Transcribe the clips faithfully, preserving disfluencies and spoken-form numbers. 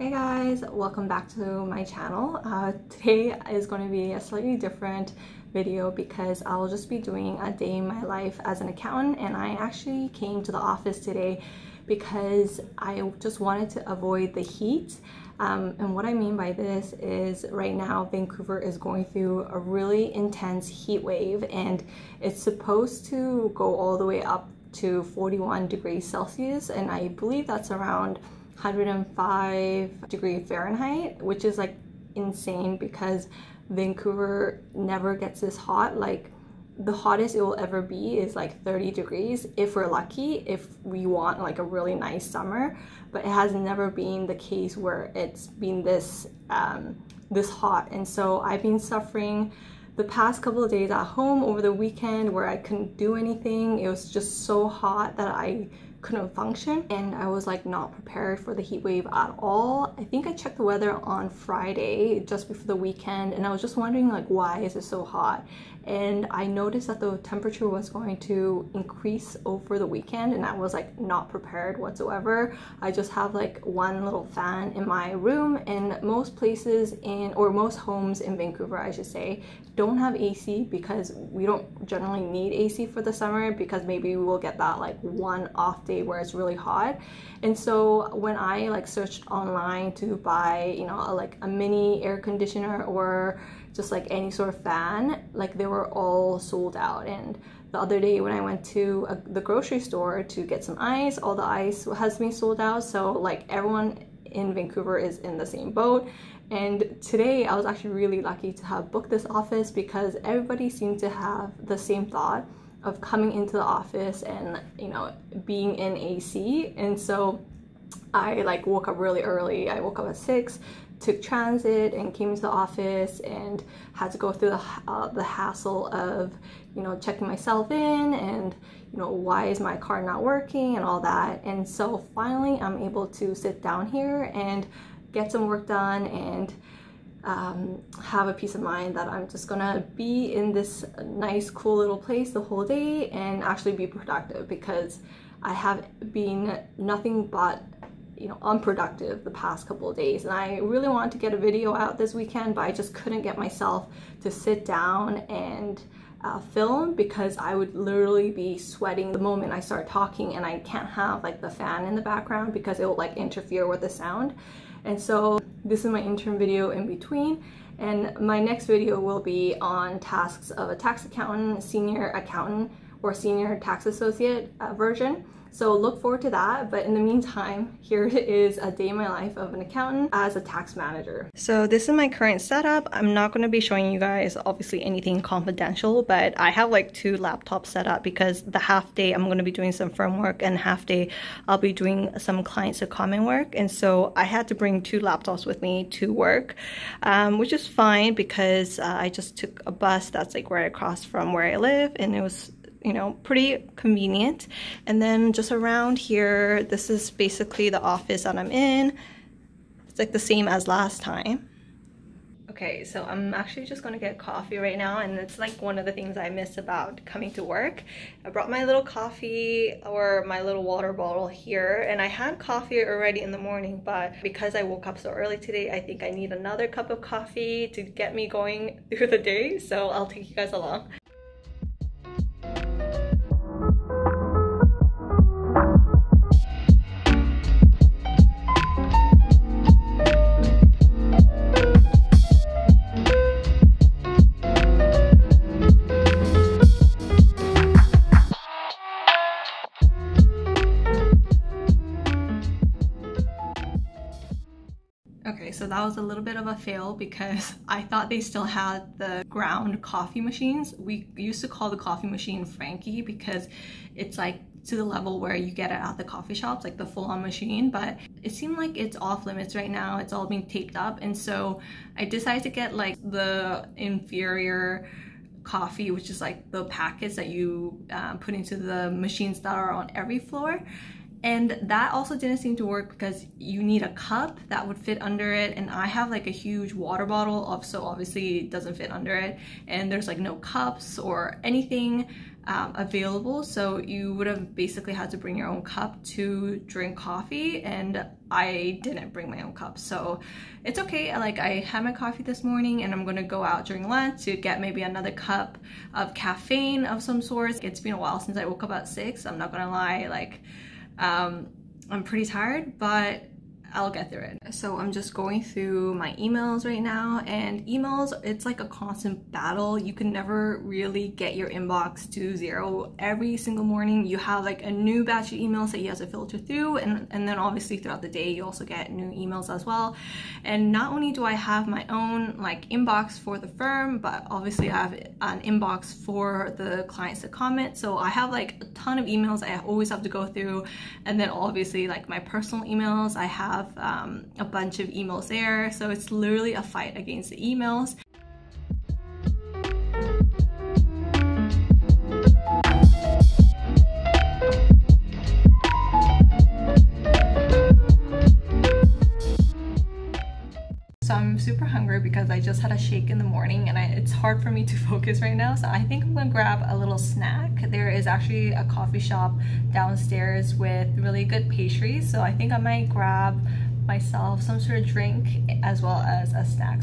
Hey guys, welcome back to my channel. Uh, today is going to be a slightly different video because I'll just be doing a day in my life as an accountant, and I actually came to the office today because I just wanted to avoid the heat. Um, and what I mean by this is right now Vancouver is going through a really intense heat wave, and it's supposed to go all the way up to forty-one degrees Celsius, and I believe that's around one hundred five degrees Fahrenheit, which is like insane because Vancouver never gets this hot. Like the hottest it will ever be is like thirty degrees if we're lucky, if we want like a really nice summer, but it has never been the case where it's been this um, this hot. And so I've been suffering the past couple of days at home over the weekend where I couldn't do anything. It was just so hot that I couldn't function, and I was like not prepared for the heat wave at all. I think I checked the weather on Friday just before the weekend, and I was just wondering like, why is it so hot? And I noticed that the temperature was going to increase over the weekend, and I was like not prepared whatsoever. I just have like one little fan in my room, and most places in or most homes in Vancouver I should say don't have A C because we don't generally need A C for the summer, because maybe we will get that like one off day where it's really hot. And so when I like searched online to buy, you know, a, like a mini air conditioner or just like any sort of fan, like they were all sold out. And the other day when I went to a, the grocery store to get some ice, all the ice has been sold out. So like everyone in Vancouver is in the same boat. And today I was actually really lucky to have booked this office because everybody seemed to have the same thought of coming into the office and, you know, being in A C. And so I like woke up really early. I woke up at six, took transit and came into the office, and had to go through the, uh, the hassle of, you know, checking myself in and, you know, why is my car not working and all that. And so finally I'm able to sit down here and get some work done and um have a peace of mind that I'm just gonna be in this nice cool little place the whole day and actually be productive, because I have been nothing but, you know, unproductive the past couple of days. And I really wanted to get a video out this weekend, but I just couldn't get myself to sit down and Uh, film because I would literally be sweating the moment I start talking, and I can't have like the fan in the background because it will like interfere with the sound. And so this is my interim video in between, and my next video will be on tasks of a tax accountant, senior accountant, or senior tax associate uh, version. So look forward to that. But in the meantime, here is a day in my life of an accountant as a tax manager. So this is my current setup. I'm not going to be showing you guys obviously anything confidential, but I have like two laptops set up because the half day I'm going to be doing some firm work, and half day I'll be doing some clients to common work. And so I had to bring two laptops with me to work, um, which is fine because uh, I just took a bus that's like right across from where I live, and it was, you know, pretty convenient. And then just around here, this is basically the office that I'm in. It's like the same as last time. Okay, so I'm actually just gonna get coffee right now, and it's like one of the things I miss about coming to work. I brought my little coffee or my little water bottle here, and I had coffee already in the morning, but because I woke up so early today, I think I need another cup of coffee to get me going through the day. So I'll take you guys along. So that was a little bit of a fail because I thought they still had the ground coffee machines. We used to call the coffee machine Frankie because it's like to the level where you get it at the coffee shops, like the full-on machine, but it seemed like it's off limits right now. It's all being taped up. And so I decided to get like the inferior coffee, which is like the packets that you uh, put into the machines that are on every floor. And that also didn't seem to work because you need a cup that would fit under it, and I have like a huge water bottle of, so obviously it doesn't fit under it, and there's like no cups or anything um, available, so you would have basically had to bring your own cup to drink coffee, and I didn't bring my own cup, so it's okay. Like, I had my coffee this morning and I'm gonna go out during lunch to get maybe another cup of caffeine of some sort. It's been a while since I woke up at six, I'm not gonna lie. Like, um, I'm pretty tired, but I'll get through it. So I'm just going through my emails right now, and emails, it's like a constant battle. You can never really get your inbox to zero. Every single morning you have like a new batch of emails that you have to filter through, and, and then obviously throughout the day you also get new emails as well. And not only do I have my own like inbox for the firm, but obviously I have an inbox for the clients to comment. So I have like a ton of emails I always have to go through, and then obviously like my personal emails, I have Um, a bunch of emails there, so it's literally a fight against the emails. So I'm super hungry because I just had a shake in the morning, and I, it's hard for me to focus right now, so I think I'm gonna grab a little snack. There is actually a coffee shop downstairs with really good pastries, so I think I might grab myself some sort of drink as well as a snack.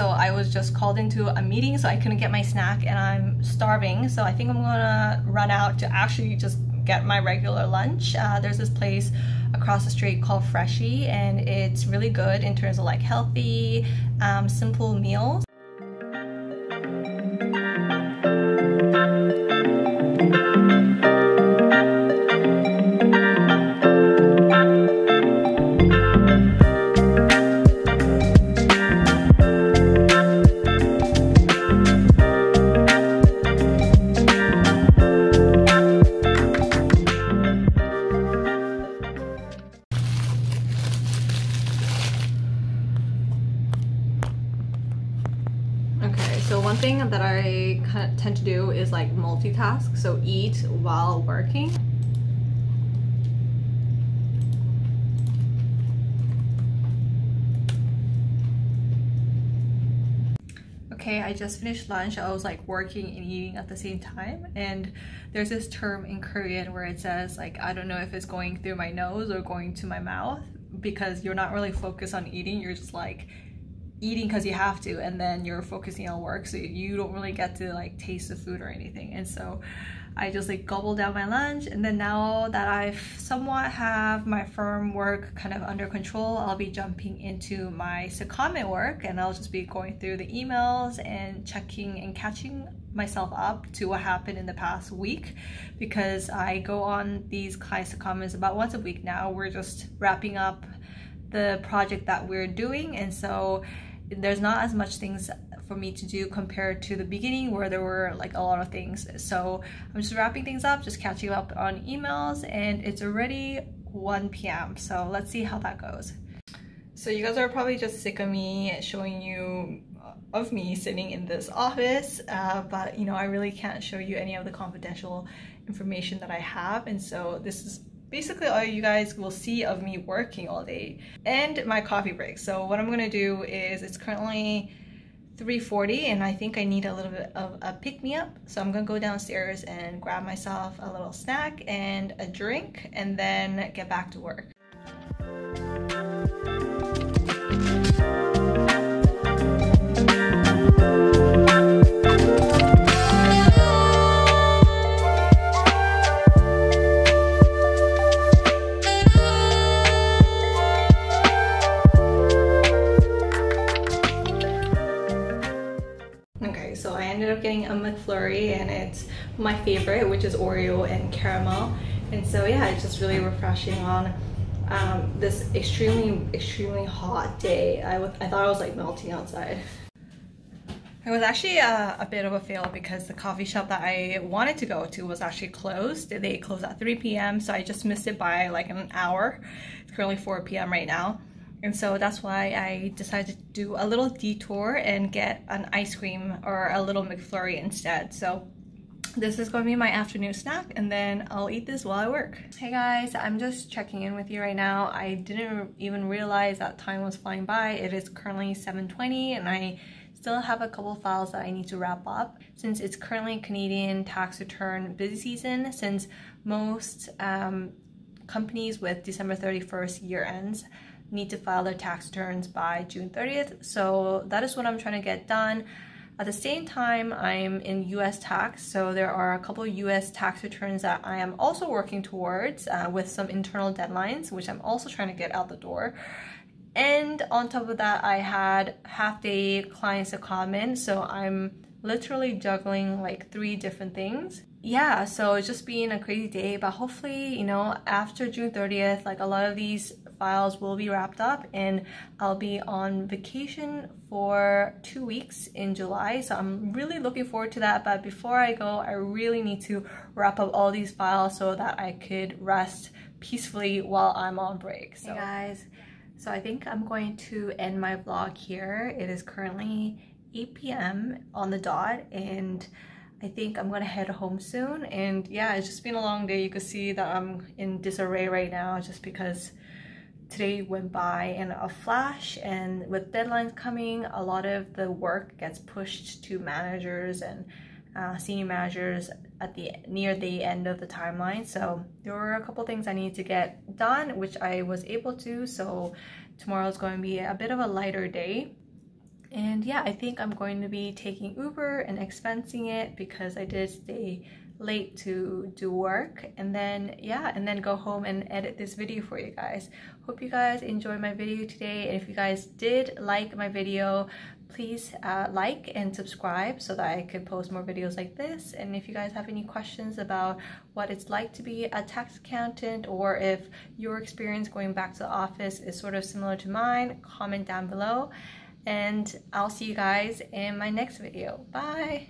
So I was just called into a meeting, so I couldn't get my snack, and I'm starving, so I think I'm gonna run out to actually just get my regular lunch. Uh, there's this place across the street called Freshie, and it's really good in terms of like healthy, um, simple meals. So one thing that I tend to do is like multitask, so eat while working. Okay, I just finished lunch. I was like working and eating at the same time, and there's this term in Korean where it says like, I don't know if it's going through my nose or going to my mouth, because you're not really focused on eating, you're just like eating because you have to, and then you're focusing on work, so you don't really get to like taste the food or anything. And so I just like gobbled down my lunch, and then now that I've somewhat have my firm work kind of under control, I'll be jumping into my secondment work, and I'll just be going through the emails and checking and catching myself up to what happened in the past week, because I go on these client secondments about once a week now. We're just wrapping up the project that we're doing, and so there's not as much things for me to do compared to the beginning where there were like a lot of things. So I'm just wrapping things up, just catching up on emails, and it's already one p m so let's see how that goes. So you guys are probably just sick of me showing you of me sitting in this office, uh, but you know, I really can't show you any of the confidential information that I have, and so this is basically all you guys will see of me working all day and my coffee break. So what I'm gonna do is, it's currently three forty, and I think I need a little bit of a pick-me-up, so I'm gonna go downstairs and grab myself a little snack and a drink, and then get back to work. Getting a McFlurry, and it's my favorite, which is Oreo and caramel, and so yeah, it's just really refreshing on um, this extremely extremely hot day. I, I thought I was like melting outside. It was actually a, a bit of a fail because the coffee shop that I wanted to go to was actually closed. They closed at three p m so I just missed it by like an hour. It's currently four p m right now. And so that's why I decided to do a little detour and get an ice cream or a little McFlurry instead. So this is going to be my afternoon snack, and then I'll eat this while I work. Hey guys, I'm just checking in with you right now. I didn't even realize that time was flying by. It is currently seven twenty and I still have a couple files that I need to wrap up. Since it's currently Canadian tax return busy season, since most um, companies with December thirty-first year ends need to file their tax returns by June thirtieth. So that is what I'm trying to get done. At the same time, I'm in U S tax, so there are a couple U S tax returns that I am also working towards uh, with some internal deadlines, which I'm also trying to get out the door. And on top of that, I had half-day clients to come in, so I'm literally juggling like three different things. Yeah, so it's just been a crazy day, but hopefully, you know, after June thirtieth, like a lot of these files will be wrapped up and I'll be on vacation for two weeks in July. So I'm really looking forward to that. But before I go, I really need to wrap up all these files so that I could rest peacefully while I'm on break. So hey guys, so I think I'm going to end my vlog here. It is currently eight p m on the dot, and I think I'm gonna head home soon. And yeah, it's just been a long day. You can see that I'm in disarray right now just because today went by in a flash, and with deadlines coming, a lot of the work gets pushed to managers and uh, senior managers at the near the end of the timeline. So there were a couple things I needed to get done, which I was able to. So tomorrow is going to be a bit of a lighter day. And yeah, I think I'm going to be taking Uber and expensing it because I did stay late to do work, and then yeah, and then go home and edit this video for you guys. Hope you guys enjoyed my video today, and if you guys did like my video, please uh, like and subscribe so that I can post more videos like this. And if you guys have any questions about what it's like to be a tax accountant, or if your experience going back to the office is sort of similar to mine, comment down below. And I'll see you guys in my next video. Bye!